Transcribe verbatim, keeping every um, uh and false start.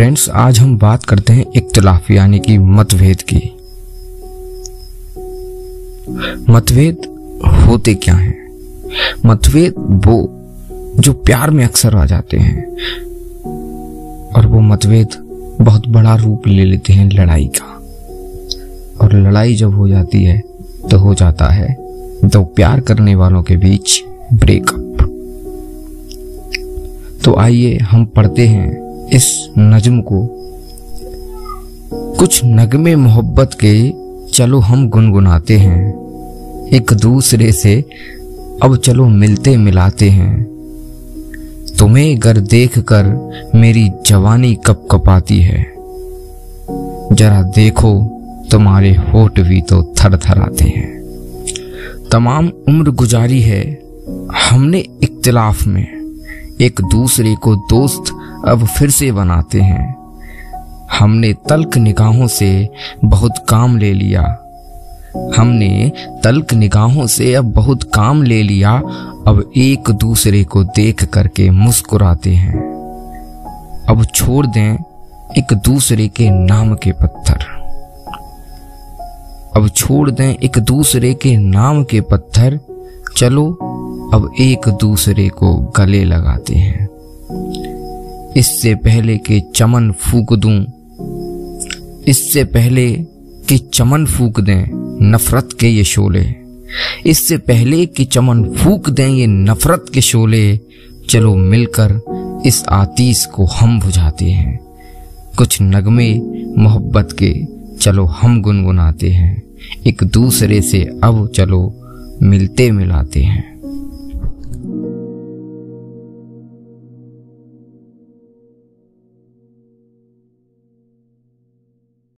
Friends, आज हम बात करते हैं इख्तिलाफ यानी कि मतभेद की। मतभेद होते क्या हैं? मतभेद वो जो प्यार में अक्सर आ जाते हैं और वो मतभेद बहुत बड़ा रूप ले लेते हैं लड़ाई का, और लड़ाई जब हो जाती है तो हो जाता है दो प्यार करने वालों के बीच ब्रेकअप। तो आइए हम पढ़ते हैं इस नज्म को, कुछ नगमे मोहब्बत के चलो हम गुनगुनाते हैं, एक दूसरे से अब चलो मिलते मिलाते हैं। तुम्हें घर देख कर मेरी जवानी कप कपाती है, जरा देखो तुम्हारे होठ भी तो थर थर आते हैं। तमाम उम्र गुजारी है हमने इख्तिलाफ में, एक दूसरे को दोस्त अब फिर से बनाते हैं। हमने तल्ख निगाहों से बहुत काम ले लिया, हमने तल्ख निगाहों से अब बहुत काम ले लिया। अब एक दूसरे को देख करके मुस्कुराते हैं। अब छोड़ दें एक दूसरे के नाम के पत्थर, अब छोड़ दें एक दूसरे के नाम के पत्थर, चलो अब एक दूसरे को गले लगाते हैं। इससे पहले के चमन फूक दूं, इससे पहले कि चमन फूक दें नफरत के ये शोले, इससे पहले कि चमन फूक दें ये नफरत के शोले, चलो मिलकर इस आतीश को हम बुझाते हैं। कुछ नगमे मोहब्बत के चलो हम गुनगुनाते हैं, एक दूसरे से अब चलो मिलते मिलाते हैं।